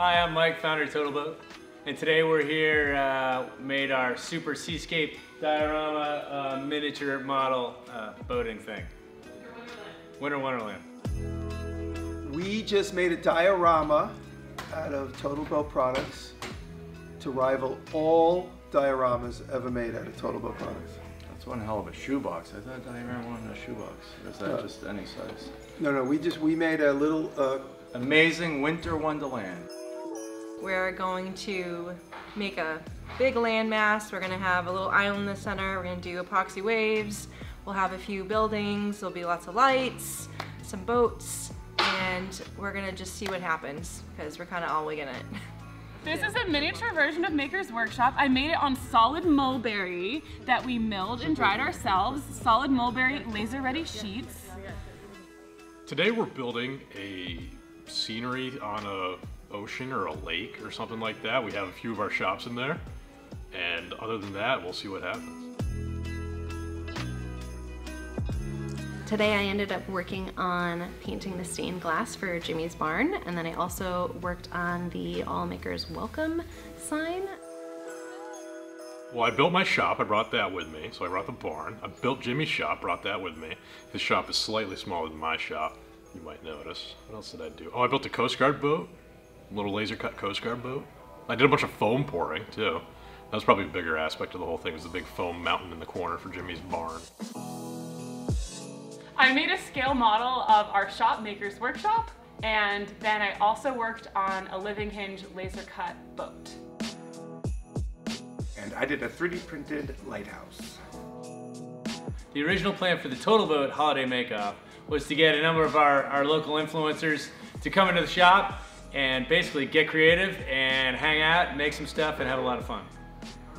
Hi, I'm Mike, founder of Total Boat, and today we're here, made our super seascape diorama miniature model boating thing. Winter Wonderland. We just made a diorama out of Total Boat products to rival all dioramas ever made out of Total Boat products. That's one hell of a shoebox. I thought diorama wasn't a shoebox. Is that just any size? No, we made a little amazing winter wonderland. We're going to make a big landmass. We're going to have a little island in the center. We're going to do epoxy waves. We'll have a few buildings. There'll be lots of lights, some boats, and we're going to just see what happens because we're kind of all wigging it. This is a miniature version of Maker's Workshop. I made it on solid mulberry that we milled and dried ourselves. Solid mulberry laser-ready sheets. Today we're building a scenery on a ocean or a lake or something like that. We have a few of our shops in there, and other than that, we'll see what happens. Today I ended up working on painting the stained glass for Jimmy's barn, and then I also worked on the All Makers Welcome sign. Well, I built my shop, I brought that with me, so I brought the barn. I built Jimmy's shop, brought that with me. His shop is slightly smaller than my shop, you might notice. What else did I do? Oh, I built a Coast Guard boat. Little laser cut Coast Guard boat. I did a bunch of foam pouring too. That was probably a bigger aspect of the whole thing, was the big foam mountain in the corner for Jimmy's barn. I made a scale model of our shop, Maker's Workshop, and then I also worked on a Living Hinge laser cut boat. And I did a 3D printed lighthouse. The original plan for the Total Boat holiday makeup was to get a number of our local influencers to come into the shop and basically get creative and hang out, make some stuff, and have a lot of fun.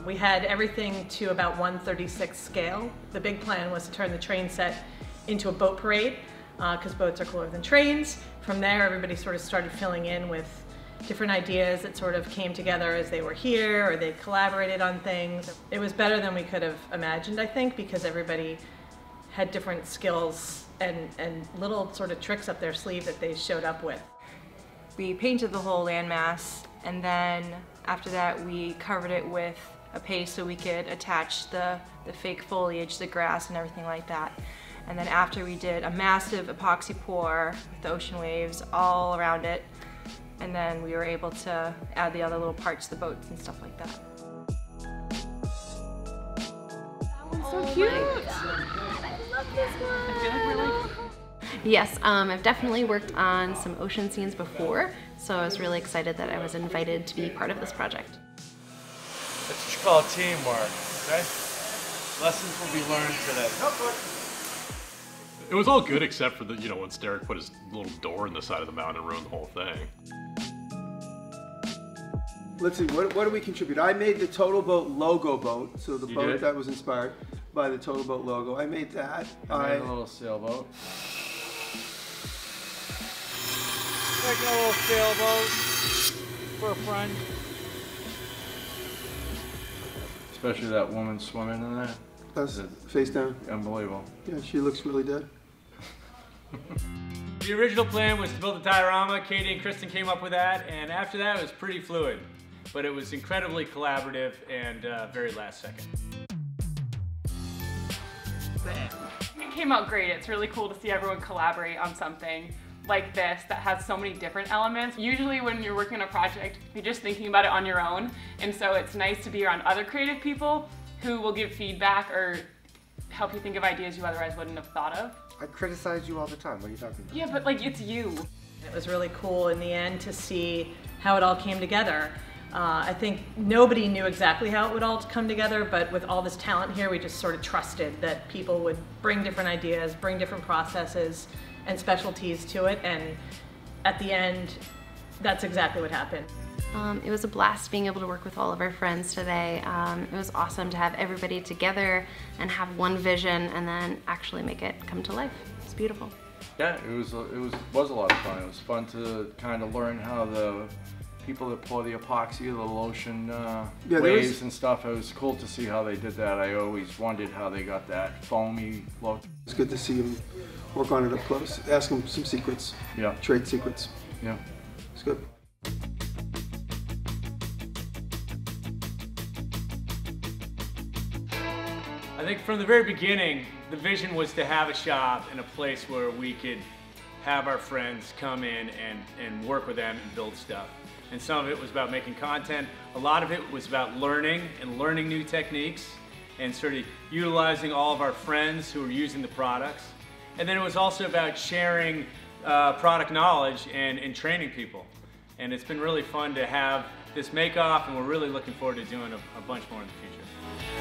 We had everything to about 1/36 scale. The big plan was to turn the train set into a boat parade, because boats are cooler than trains. From there, everybody sort of started filling in with different ideas that sort of came together as they were here, or they collaborated on things. It was better than we could have imagined, I think, because everybody had different skills and little sort of tricks up their sleeve that they showed up with. We painted the whole landmass, and then after that we covered it with a paste so we could attach the fake foliage, the grass and everything like that. And then after, we did a massive epoxy pour with the ocean waves all around it, and then we were able to add the other little parts, the boats and stuff like that. That one's so cute! Oh my God, I love this one! I feel like we're like... Yes, I've definitely worked on some ocean scenes before, so I was really excited that I was invited to be part of this project. That's what you call teamwork, okay? Lessons will be learned today. It was all good except for the, you know, once Derek put his little door in the side of the mountain and ruined the whole thing. Let's see, what do we contribute? I made the Total Boat logo boat, so the boat that was inspired by the Total Boat logo. I made that. I made a little sailboat. Like a little sailboat for a friend. Especially that woman swimming in there. That's face down. Unbelievable. Yeah, she looks really dead. The original plan was to build a diorama. Katie and Kristen came up with that, and after that it was pretty fluid. But it was incredibly collaborative and very last second. It came out great. It's really cool to see everyone collaborate on something like this that has so many different elements. Usually when you're working on a project, you're just thinking about it on your own, and so it's nice to be around other creative people who will give feedback or help you think of ideas you otherwise wouldn't have thought of. I criticize you all the time. What are you talking about? Yeah, but like, it's you. It was really cool in the end to see how it all came together. I think nobody knew exactly how it would all come together, but with all this talent here, we just sort of trusted that people would bring different ideas, bring different processes and specialties to it, and at the end, that's exactly what happened. It was a blast being able to work with all of our friends today. It was awesome to have everybody together and have one vision and then actually make it come to life. It's beautiful. Yeah, it was a lot of fun. It was fun to kind of learn how the people that pour the epoxy, the ocean waves and stuff, it was cool to see how they did that. I always wondered how they got that foamy look. It's good to see them work on it up close, ask them some secrets, trade secrets. Yeah, it's good. I think from the very beginning, the vision was to have a shop and a place where we could have our friends come in and work with them and build stuff. And some of it was about making content. A lot of it was about learning and learning new techniques and sort of utilizing all of our friends who are using the products. And then it was also about sharing product knowledge and training people. And it's been really fun to have this make-off, and we're really looking forward to doing a bunch more in the future.